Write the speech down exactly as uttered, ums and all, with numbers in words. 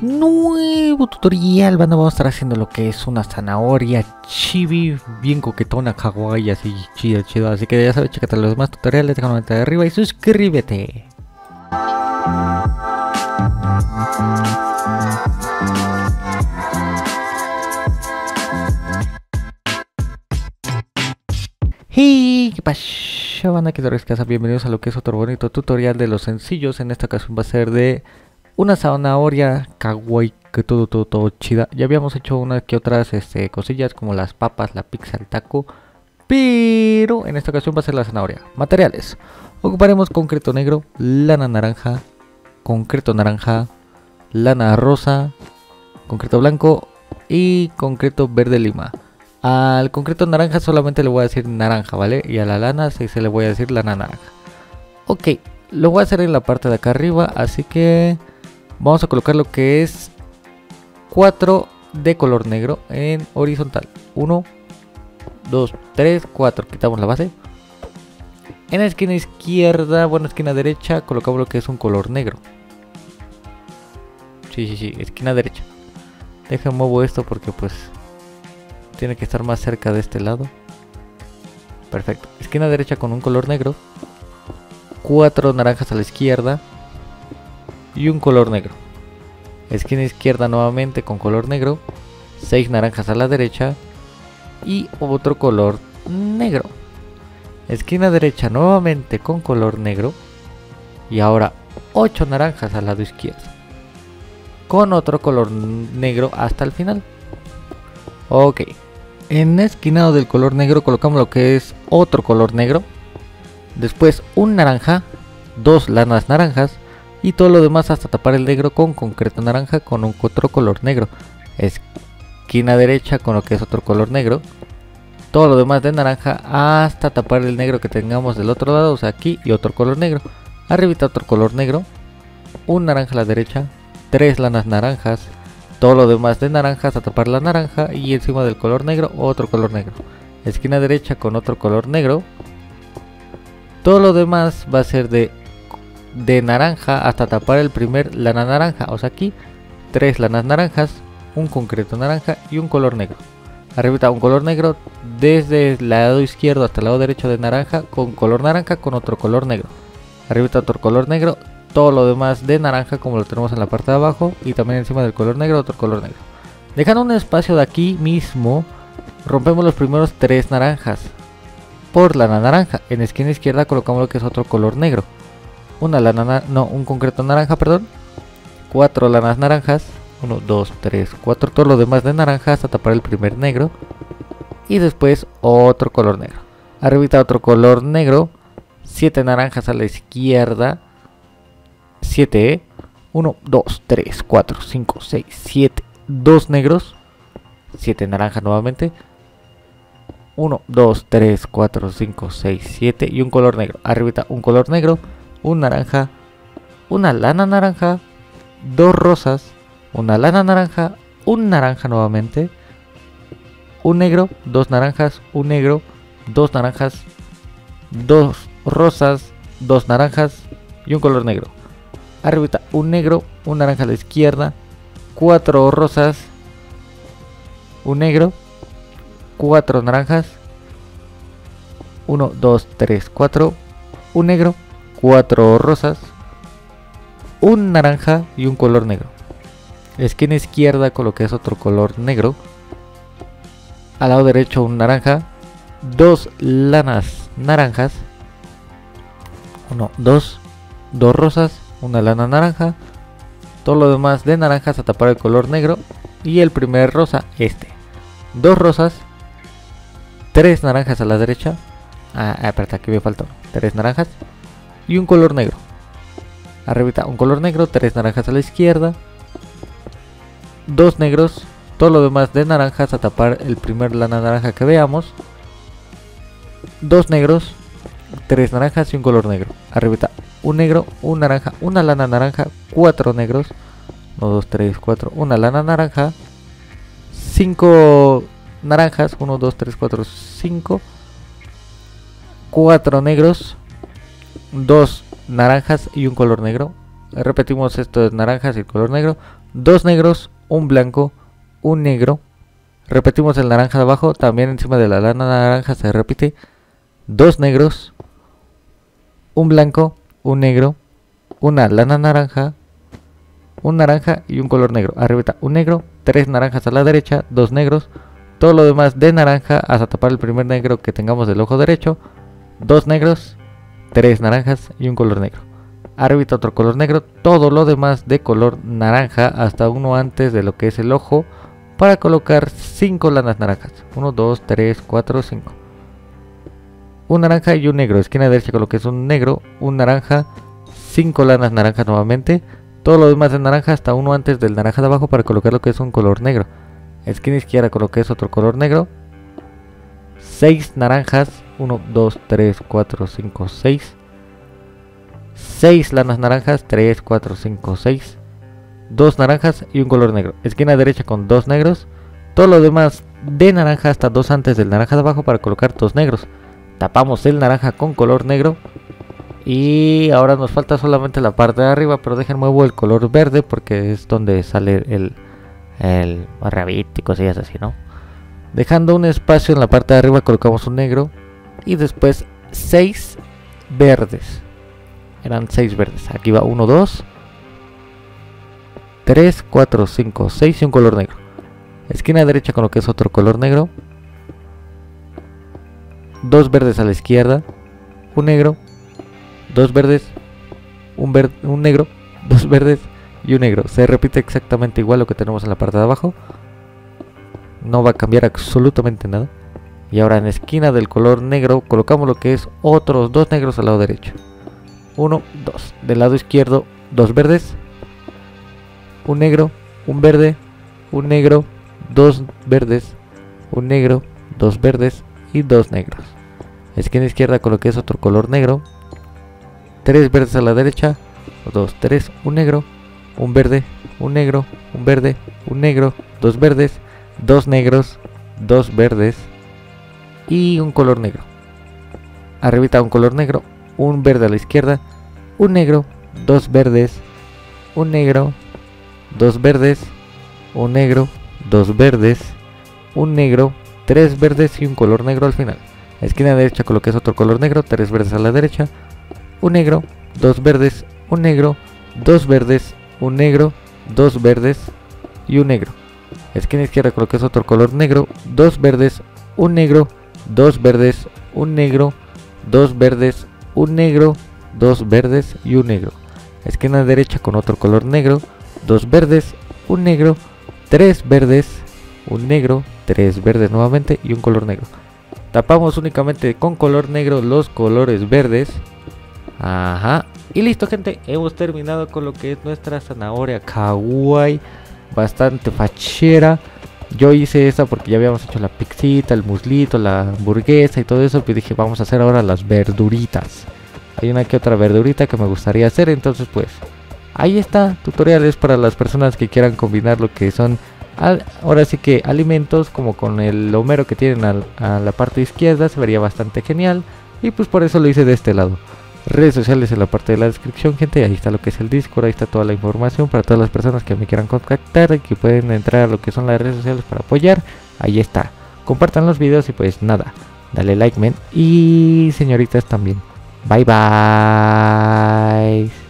Nuevo tutorial. Bueno, vamos a estar haciendo lo que es una zanahoria chibi, bien coquetona, kawaii, así chida, chida. Así que ya sabes, chécate los demás tutoriales, deja un comentario arriba y suscríbete. Hey, ¿qué pasa, banda? ¿Qué tal? Bienvenidos a lo que es otro bonito tutorial de los sencillos. En esta ocasión va a ser de una zanahoria kawaii, que todo, todo, todo chida. Ya habíamos hecho unas que otras este, cosillas como las papas, la pizza, el taco, pero en esta ocasión va a ser la zanahoria. Materiales: ocuparemos concreto negro, lana naranja, concreto naranja, lana rosa, concreto blanco y concreto verde lima. Al concreto naranja solamente le voy a decir naranja, ¿vale? Y a la lana sí se le voy a decir lana naranja. Ok, lo voy a hacer en la parte de acá arriba, así que vamos a colocar lo que es cuatro de color negro en horizontal. uno, dos, tres, cuatro. Quitamos la base. En la esquina izquierda, bueno, esquina derecha, colocamos lo que es un color negro. Sí, sí, sí, esquina derecha. Déjenme mover esto porque pues tiene que estar más cerca de este lado. Perfecto. Esquina derecha con un color negro. cuatro naranjas a la izquierda. Y un color negro. Esquina izquierda nuevamente con color negro. seis naranjas a la derecha. Y otro color negro. Esquina derecha nuevamente con color negro. Y ahora ocho naranjas al lado izquierdo. Con otro color negro hasta el final. Ok. En esquinado del color negro colocamos lo que es otro color negro. Después un naranja. dos lanas naranjas. Y todo lo demás hasta tapar el negro con concreto naranja con un otro color negro. Esquina derecha con lo que es otro color negro. Todo lo demás de naranja hasta tapar el negro que tengamos del otro lado. O sea, aquí y otro color negro. Arribita otro color negro. Un naranja a la derecha. Tres lanas naranjas. Todo lo demás de naranja hasta tapar la naranja. Y encima del color negro otro color negro. Esquina derecha con otro color negro. Todo lo demás va a ser de... de naranja hasta tapar el primer lana naranja, o sea aquí tres lanas naranjas, un concreto naranja y un color negro. Arribita un color negro desde el lado izquierdo hasta el lado derecho de naranja con color naranja con otro color negro. Arribita otro color negro, todo lo demás de naranja como lo tenemos en la parte de abajo y también encima del color negro otro color negro. Dejando un espacio de aquí mismo, rompemos los primeros tres naranjas por lana naranja. En la esquina izquierda colocamos lo que es otro color negro. Una lana, no, un concreto naranja, perdón. cuatro lanas naranjas. uno, dos, tres, cuatro. Todo lo demás de naranja hasta tapar el primer negro. Y después otro color negro. Arribita otro color negro. siete naranjas a la izquierda. siete. uno, dos, tres, cuatro, cinco, seis, siete. dos negros. siete naranjas nuevamente. uno, dos, tres, cuatro, cinco, seis, siete. Y un color negro. Arribita un color negro. Un naranja, una lana naranja, dos rosas, una lana naranja, un naranja nuevamente, un negro, dos naranjas, un negro, dos naranjas, dos rosas, dos naranjas y un color negro. Arribita un negro, un naranja a la izquierda, cuatro rosas, un negro, cuatro naranjas, uno, dos, tres, cuatro, un negro, cuatro rosas, un naranja y un color negro. Esquina izquierda con lo que es otro color negro. Al lado derecho un naranja, dos lanas naranjas, uno, dos, dos rosas, una lana naranja, todo lo demás de naranjas a tapar el color negro y el primer rosa este. Dos rosas, tres naranjas a la derecha, ah, espérate, aquí me faltó, tres naranjas. Y un color negro. Arribita un color negro, tres naranjas a la izquierda, dos negros, todo lo demás de naranjas a tapar el primer lana naranja que veamos, dos negros, tres naranjas y un color negro. Arribita un negro, un naranja, una lana naranja, cuatro negros, uno, dos, tres, cuatro, una lana naranja, cinco naranjas, uno, dos, tres, cuatro, cinco, cuatro negros, dos naranjas y un color negro. Repetimos esto de naranjas y el color negro. dos negros, un blanco, un negro. Repetimos el naranja de abajo, también encima de la lana naranja se repite. Dos negros, un blanco, un negro, una lana naranja, un naranja y un color negro. Arribita un negro, tres naranjas a la derecha, dos negros, todo lo demás de naranja hasta tapar el primer negro que tengamos del ojo derecho. Dos negros, tres naranjas y un color negro. Arribita otro color negro, todo lo demás de color naranja hasta uno antes de lo que es el ojo, para colocar cinco lanas naranjas. uno, dos, tres, cuatro, cinco. Un naranja y un negro. Esquina derecha con lo que es un negro, un naranja, cinco lanas naranjas nuevamente. Todo lo demás de naranja hasta uno antes del naranja de abajo para colocar lo que es un color negro. Esquina izquierda con lo que es otro color negro. seis naranjas. uno, dos, tres, cuatro, cinco, seis. seis lanas naranjas. tres, cuatro, cinco, seis. Dos naranjas y un color negro. Esquina derecha con dos negros. Todo lo demás de naranja hasta dos antes del naranja de abajo para colocar dos negros. Tapamos el naranja con color negro. Y ahora nos falta solamente la parte de arriba. Pero dejen muevo el color verde porque es donde sale el, el rabito y cosillas así, ¿no? Dejando un espacio en la parte de arriba colocamos un negro. Y después seis verdes. Eran seis verdes. Aquí va uno, dos. tres, cuatro, cinco, seis y un color negro. Esquina derecha con lo que es otro color negro. Dos verdes a la izquierda. Un negro. Dos verdes. Un, ver un negro. Dos verdes y un negro. Se repite exactamente igual lo que tenemos en la parte de abajo. No va a cambiar absolutamente nada. Y ahora en la esquina del color negro colocamos lo que es otros dos negros al lado derecho. Uno, dos. Del lado izquierdo, dos verdes. Un negro, un verde, un negro, dos verdes, un negro, dos verdes y dos negros. Esquina izquierda con lo que es otro color negro. Tres verdes a la derecha, dos, tres, un negro, un verde, un negro, un verde, un negro, dos verdes, dos negros, dos verdes y un color negro. Arribita un color negro, un verde a la izquierda, un negro, dos verdes, un negro, dos verdes, un negro, dos verdes, un negro, tres verdes y un color negro al final. Esquina derecha con lo que es otro color negro, tres verdes a la derecha, un negro, dos verdes, un negro, dos verdes, un negro, dos verdes y un negro. Esquina izquierda con lo que es otro color negro, dos verdes, un negro, dos verdes, un negro, dos verdes, un negro, dos verdes y un negro. Esquina derecha con otro color negro. Dos verdes, un negro, tres verdes, un negro, tres verdes nuevamente y un color negro. Tapamos únicamente con color negro los colores verdes. Ajá. Y listo, gente. Hemos terminado con lo que es nuestra zanahoria kawaii. Bastante fachera. Yo hice esta porque ya habíamos hecho la pixita, el muslito, la hamburguesa y todo eso. Pero dije, vamos a hacer ahora las verduritas. Hay una que otra verdurita que me gustaría hacer. Entonces, pues... ahí está, tutoriales para las personas que quieran combinar lo que son, al, ahora sí que alimentos, como con el homero que tienen al, a la parte izquierda, se vería bastante genial. Y pues por eso lo hice de este lado. Redes sociales en la parte de la descripción, gente, ahí está lo que es el Discord, ahí está toda la información para todas las personas que me quieran contactar y que pueden entrar a lo que son las redes sociales para apoyar. Ahí está, compartan los videos y pues nada, dale like, men, y señoritas también. Bye, bye.